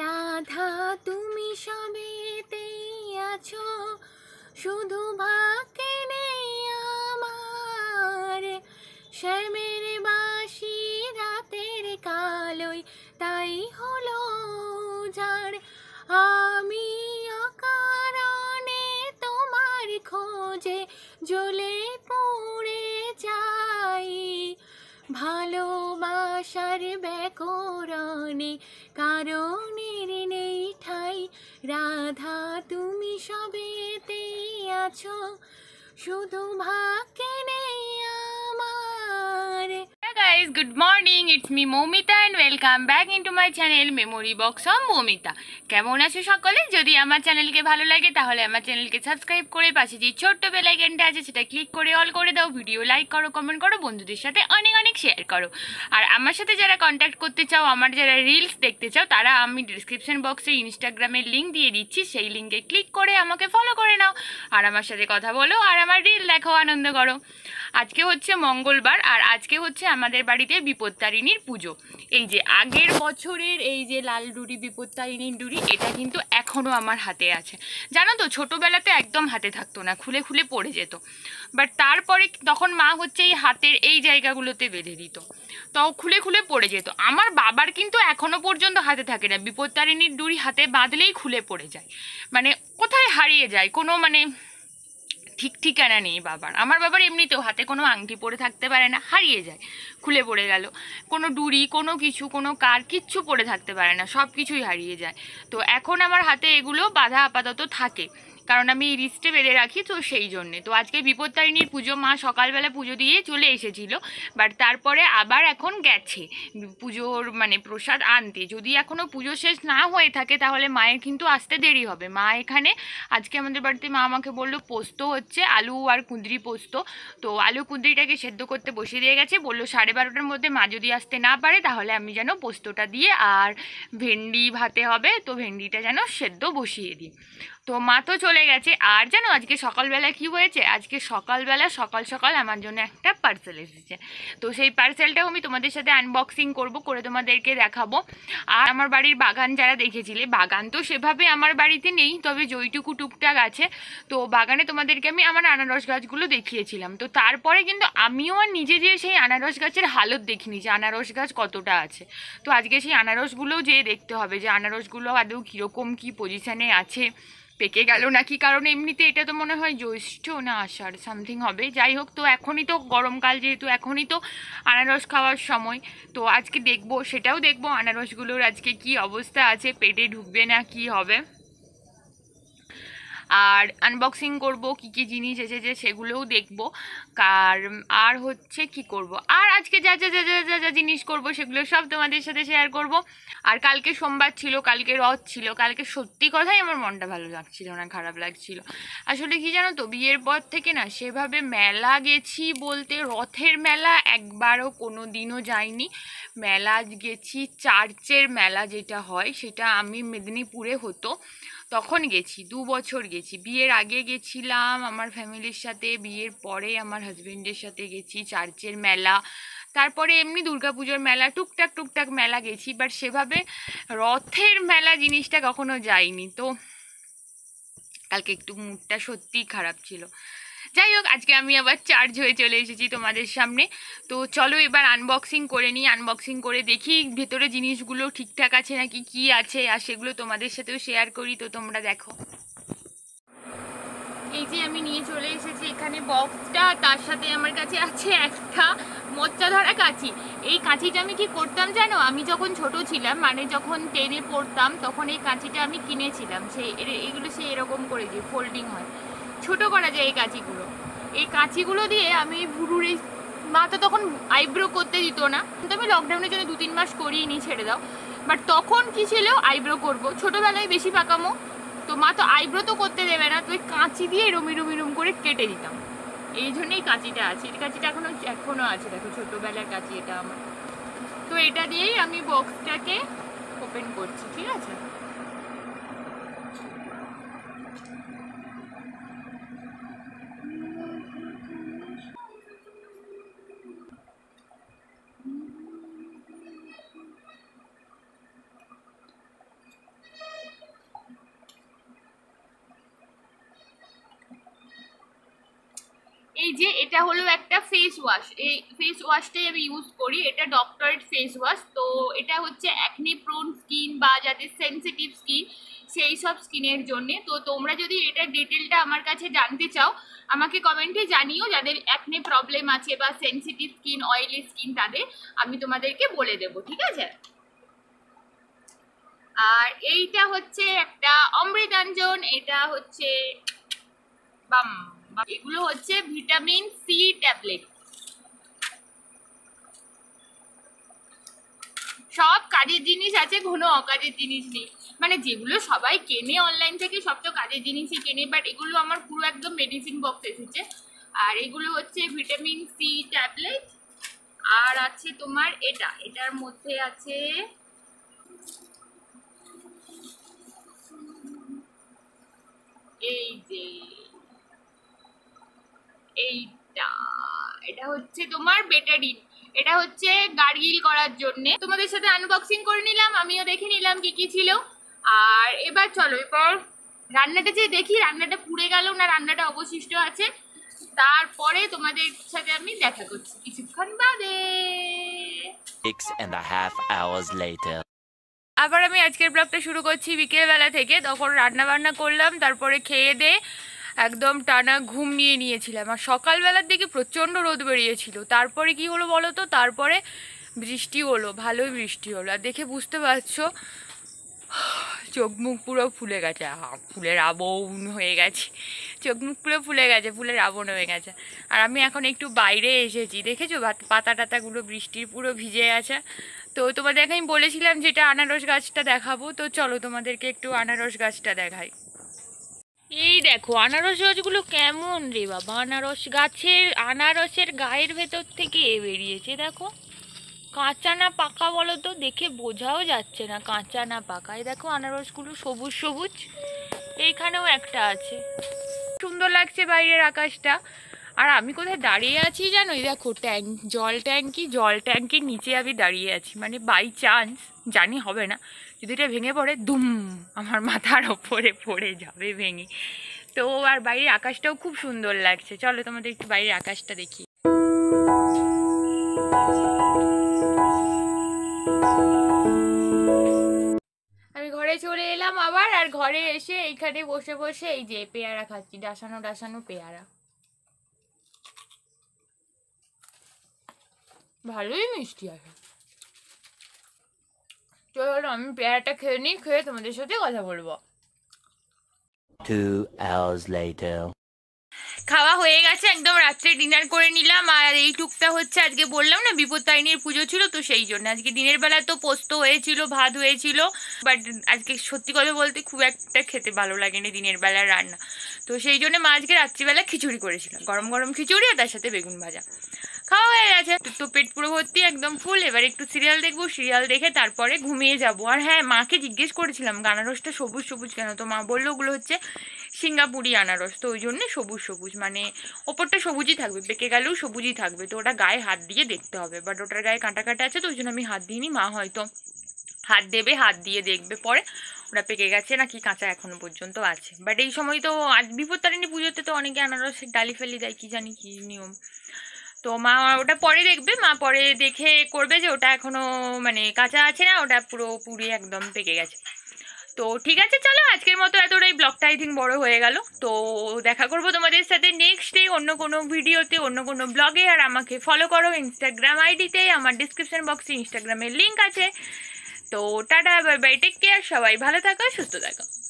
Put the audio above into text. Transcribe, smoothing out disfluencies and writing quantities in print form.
রাধা তুমি সবেতেই আছো শুধু বাকি নেই আমার শ্যামের বাসি রাতের কালোই তাই হলো যার আমি অকারণে তোমার খোঁজে জ্বলে পুড়ে যাই ভালোবাসার ব্যাকরণে কারণের নেই ঠাই রাধা তুমি সবেতেই আছো শুধু ভাগ্যে নেই আমার। Hey guys, good morning, it's me Moumita and welcome back into my channel Memory Box of Moumita. কেমন আছো সকলে? যদি আমার চ্যানেলকে ভালো লাগে তাহলে আমার চ্যানেলকে সাবস্ক্রাইব করে পাশে যে ছোট্ট বেল আইকনটা আছে সেটা ক্লিক করে অল করে দাও, ভিডিও লাইক করো, কমেন্ট করো, বন্ধুদের সাথে অনেক অনেক শেয়ার করো। আর আমার সাথে যারা কন্ট্যাক্ট করতে চাও, আমার যারা রিলস দেখতে চাও, তারা আমি ডিসক্রিপশন বক্সে ইনস্টাগ্রামের লিঙ্ক দিয়ে দিচ্ছি, সেই লিঙ্কে ক্লিক করে আমাকে ফলো করে নাও আর আমার সাথে কথা বলো আর আমার রিল দেখো, আনন্দ করো। আজকে হচ্ছে মঙ্গলবার আর আজকে হচ্ছে আমাদের বাড়িতে বিপত্তারিণীর পুজো। এই যে আগের বছরের এই যে লাল ডুরি বিপত্তারিণীর ডুরি, এটা কিন্তু এখনও আমার হাতে আছে। জানো তো ছোটোবেলাতে একদম হাতে থাকতো না, খুলে খুলে পড়ে যেত, বাট তারপরে তখন মা হচ্ছে এই হাতের এই জায়গাগুলোতে বেঁধে দিত, তো খুলে খুলে পড়ে যেত। আমার বাবার কিন্তু এখনও পর্যন্ত হাতে থাকে না, বিপত্তারিণীর ডুরি হাতে বাঁধলেই খুলে পড়ে যায়, মানে কোথায় হারিয়ে যায় কোনো মানে ঠিক ঠিকানা নেই বাবার। আমার বাবার এমনিতেও হাতে কোনো আংটি পরে থাকতে পারে না, হারিয়ে যায়, খুলে পড়ে গেল। কোনো ডুরি, কোনো কিছু, কোনো কার কিচ্ছু পরে থাকতে পারে না, সব কিছুই হারিয়ে যায়। তো এখন আমার হাতে এগুলো বাঁধা আপাতত থাকে, কারণ আমি রিস্টে বেঁধে রাখি, তো সেই জন্যে। তো আজকে বিপত্তারিণীর পুজো, মা সকালবেলা পুজো দিয়ে চলে এসেছিল, বাট তারপরে আবার এখন গেছে পুজোর মানে প্রসাদ আনতে। যদি এখনও পুজো শেষ না হয়ে থাকে তাহলে মায়ের কিন্তু আসতে দেরি হবে। মা এখানে আজকে আমাদের বাড়িতে মা আমাকে বললো পোস্ত হচ্ছে আলু আর কুঁদরি পোস্ত, তো আলু কুঁদরিটাকে সেদ্ধ করতে বসিয়ে দিয়ে গেছে, বললো 12:30টার মধ্যে মা যদি আসতে না পারে তাহলে আমি যেন পোস্তটা দিয়ে আর ভেন্ডি ভাতে হবে, তো ভেন্ডিটা যেন সেদ্ধ বসিয়ে দিই। তো মা তো চলে গেছে। আর জানো আজকে সকালবেলা কি হয়েছে? আজকে সকালবেলা সকাল সকাল আমার জন্য একটা পার্সেল এসেছে, তো সেই পার্সেলটাও আমি তোমাদের সাথে আনবক্সিং করব, করে তোমাদেরকে দেখাবো। আর আমার বাড়ির বাগান যারা দেখেছিলে, বাগান তো সেভাবে আমার বাড়িতে নেই, তবে যেইটুকু টুকটাক আছে, তো বাগানে তোমাদেরকে আমি আমার আনারস গাছগুলো দেখিয়েছিলাম। তো তারপরে কিন্তু আমিও আর নিজে যেয়ে সেই আনারস গাছের হালত দেখিনি যে আনারস গাছ কতটা আছে, তো আজকে সেই আনারসগুলোও যেয়ে দেখতে হবে যে আনারসগুলো আদৌ কীরকম কী পজিশানে আছে, পেকে গেল নাকি, কারণ এমনিতে এটা তো মনে হয় জ্যৈষ্ঠ না আষাঢ় সামথিং হবে। যাই হোক, তো এখনই তো গরমকাল যেহেতু, এখনই তো আনারস খাওয়ার সময়, তো আজকে দেখবো, সেটাও দেখবো আনারসগুলোর আজকে কি অবস্থা আছে, পেটে ঢুকবে না কি হবে। আর আনবক্সিং করব, কি কি জিনিস এসেছে সেগুলোও দেখব। আর হচ্ছে কি করব, আর আজকে যা যা যা যা যা জিনিস করব সেগুলো সব তোমাদের সাথে শেয়ার করব। আর কালকে সোমবার ছিল, কালকে রথ ছিল, কালকে সত্যি কথাই আমার মনটা ভালো লাগছিল না, খারাপ লাগছিল। আসলে কি জানো তো, বিয়ের পর থেকে না সেভাবে মেলা গেছি বলতে রথের মেলা একবারও কোনো দিনও যাইনি। মেলা গেছি, চার্চের মেলা যেটা হয় সেটা আমি মেদিনীপুরে হতো তখন গেছি, 2 বছর গেছি। বিয়ের আগে গেছিলাম আমার ফ্যামিলির সাথে, বিয়ের পরে আমার হাজব্যান্ডের সাথে গেছি চার্চের মেলা, তারপরে এমনি দুর্গাপুজোর মেলা, টুকটাক টুকটাক মেলা গেছি, বাট সেভাবে রথের মেলা জিনিসটা কখনো যাইনি। তো কালকে একটু মুডটা সত্যিই খারাপ ছিল। যাই হোক, আজকে আমি আবার চার্জ হয়ে চলে এসেছি তোমাদের সামনে। তো চলো এবার আনবক্সিং করে নিই, আনবক্সিং করে দেখি ভেতরে জিনিসগুলো ঠিকঠাক আছে নাকি, কি আছে, আর সেগুলো তোমাদের সাথেও শেয়ার করি, তো তোমরা দেখো। এই যে আমি নিয়ে চলে এসেছি এখানে বক্সটা, তার সাথে আমার কাছে আছে একটা মোচা ধরা কাঁচি। এই কাঁচিটা আমি কি করতাম জানো, আমি যখন ছোট ছিলাম, মানে যখন 10-এ পড়তাম, তখন এই কাঁচিটা আমি কিনেছিলাম। সেই এগুলো সে এরকম করে যে ফোল্ডিং হয়, ছোটো করা যায় এই কাঁচিগুলো। এই কাঁচিগুলো দিয়ে আমি ভুরুর এই মা তো তখন আইব্রো করতে দিত না, কিন্তু আমি লকডাউনের জন্য 2-3 মাস করিয়ে নিই, ছেড়ে দাও, বাট তখন কি ছিল আইব্রো করবো, ছোটোবেলায় বেশি পাকামো, তো মা তো আইব্রো তো করতে দেবে না, তো ওই কাঁচি দিয়ে রুম করে কেটে দিতাম। এই জন্যই কাঁচিটা আছে, এই কাঁচিটা এখনও আছে, দেখো ছোটোবেলার কাঁচি এটা আমার। তো এটা দিয়েই আমি বক্সটাকে ওপেন করছি, ঠিক আছে। যে এটা হলো একটা ফেস ওয়াশ, এই ফেস ওয়াশটাই আমি ইউজ করি, এটা ডক্টরেট ফেস ওয়াশ। তো এটা হচ্ছে অ্যাকনে প্রোন স্কিন বা যাদের সেনসিটিভ স্কিন সেই সব স্কিনের জন্যে। তো তোমরা যদি এটার ডিটেলটা আমার কাছে জানতে চাও আমাকে কমেন্টে জানিও, যাদের অ্যাকনে প্রবলেম আছে বা সেনসিটিভ স্কিন অয়েলি স্কিন তাদের আমি তোমাদেরকে বলে দেবো, ঠিক আছে। আর এইটা হচ্ছে একটা অমৃতাঞ্জন, এটা হচ্ছে বাম, এগুলো হচ্ছে ভিটামিন সি ট্যাবলেট। সব কাজের জিনিস আছে, কোনো অকাজের জিনিস নেই, মানে যেগুলো সবাই কেনে অনলাইন থেকে সব তো কাজের জিনিসই কেনে, বাট এগুলো আমার পুরো একদম মেডিসিন বক্স এসেছে। আর এগুলো হচ্ছে ভিটামিন সি ট্যাবলেট। আর আছে তোমার এটা, এটার মধ্যে আছে এই যে এইটা, এটা হচ্ছে তোমার বেটাডিন, এটা হচ্ছে গার্গিল করার জন্য। তোমাদের সাথে আনবক্সিং করে নিলাম, আমিও দেখে নিলাম কি কি ছিল। আর এবার চলো এবার রান্নাটা যে দেখি, রান্নাটা পুড়ে গেল না রান্নাটা অবশিষ্ট আছে, তারপরে তোমাদের সাথে আমি দেখা করছি কিছুক্ষণ বাদে। 6.5 hours later আবার আমি আজকের ব্লগটা শুরু করছি বিকেলবেলা থেকে। তখন রান্না বান্না করলাম, তারপরে খেয়ে দিয়ে একদম টানা ঘুমিয়ে নিয়েছিলাম। আর সকালবেলার দিকে প্রচণ্ড রোদ বেরিয়েছিল, তারপরে কি হলো বলো তো, তারপরে বৃষ্টি হলো, ভালোই বৃষ্টি হলো। আর দেখে বুঝতে পারছো চোখ মুখ পুরো ফুলে গেছে, ফুলের আবন হয়ে গেছে, চোখ মুখ পুরো ফুলে গেছে, ফুলের আবন হয়ে গেছে। আর আমি এখন একটু বাইরে এসেছি, দেখেছো পাতা টাতাগুলো বৃষ্টির পুরো ভিজে গেছে। তো তোমাদেরকে আমি বলেছিলাম যেটা আনারস গাছটা দেখাবো, তো চলো তোমাদেরকে একটু আনারস গাছটা দেখাই। এই দেখো আনারস গাছগুলো কেমন রে বাবা, আনারস গাছের আনারসের গায়ের ভেতর থেকে বেরিয়েছে, দেখো কাঁচা না পাকা বলো তো, দেখে বোঝাও যাচ্ছে না কাঁচা না পাকা। এই দেখো আনারসগুলো সবুজ সবুজ, এইখানেও একটা আছে, সুন্দর লাগছে বাইরের আকাশটা। আর আমি কোথায় দাঁড়িয়ে আছি জানো, এই দেখো জল ট্যাঙ্কির নিচে আমি দাঁড়িয়ে আছি, মানে বাই চান্স জানি হবে না, যদি এটা ভেঙে পড়ে দুম আমার মাথার ওপরে পড়ে যাবে ভেঙে। তো আর বাইরের আকাশটাও খুব সুন্দর লাগছে, চলো তোমাদের একটু বাইরের আকাশটা দেখি। আমি ঘরে চলে এলাম আবার, আর ঘরে এসে এইখানে বসে বসে এই যে পেয়ারা খাচ্ছি, ডাসানো পেয়ারা, ভালোই মিষ্টি আছে। চলো আমি পেয়ারাটা খেয়ে নিই, খেয়ে তোমাদের সাথে কথা বলবো। 2 hours later খাওয়া হয়ে গেছে, একদম রাত্রে ডিনার করে নিলাম। আর এই টুকটা হচ্ছে আজকে বললাম না বিপত্তারিণীর পুজো ছিল, তো সেই জন্য আজকে দিনের বেলা তো পোস্ত হয়েছিল, ভাত হয়েছিল, বাট আজকে সত্যি কথা বলতে খুব একটা খেতে ভালো লাগেনি দিনের বেলা রান্না, তো সেই জন্য মা আজকে রাত্রিবেলা খিচুড়ি করেছিলাম, গরম গরম খিচুড়ি আর তার সাথে বেগুন ভাজা, খাওয়া হয়ে গেছে। তো পেট পুরো ভর্তি একদম ফুল, এবার একটু সিরিয়াল দেখবো, সিরিয়াল দেখে তারপরে ঘুমিয়ে যাবো। আর হ্যাঁ মাকে জিজ্ঞেস করেছিলাম আনারসটা সবুজ সবুজ কেন, তো মা বললো ওগুলো হচ্ছে সিঙ্গাপুরি আনারস, তো ওই জন্যে সবুজ সবুজ, মানে ওপরটা সবুজই থাকবে, পেকে গেলেও সবুজই থাকবে, তো ওটা গায়ে হাত দিয়ে দেখতে হবে, বাট ওটার গায়ে কাঁটা কাঁটা আছে, তো ওই জন্য আমি হাত দিইনি, মা হয়তো হাত দেবে, হাত দিয়ে দেখবে পরে ওটা পেকে গেছে নাকি কাঁচা এখনো পর্যন্ত আছে। বাট এই সময় তো আজ বিপত্তারিণী পুজোতে তো অনেকে আনারসের ডালি ফেলি দেয়, কি জানি কি নিয়ম, তো মা ওটা পরে দেখবে, মা পরে দেখে করবে যে ওটা এখনো মানে কাঁচা আছে না, ওটা পুরোপুরি একদম পেকে গেছে। তো ঠিক আছে চলো আজকের মতো এতটাই, ব্লগটা আই থিঙ্ক বড় হয়ে গেল, তো দেখা করবো তোমাদের সাথে নেক্সট ডে অন্য কোনো ভিডিওতে অন্য কোনো ব্লগে। আর আমাকে ফলো করো ইনস্টাগ্রাম আইডিতে, আমার ডিসক্রিপশন বক্সে ইনস্টাগ্রামের লিঙ্ক আছে। তো tata bye bye, take care, সবাই ভালো থাকো সুস্থ থাকো।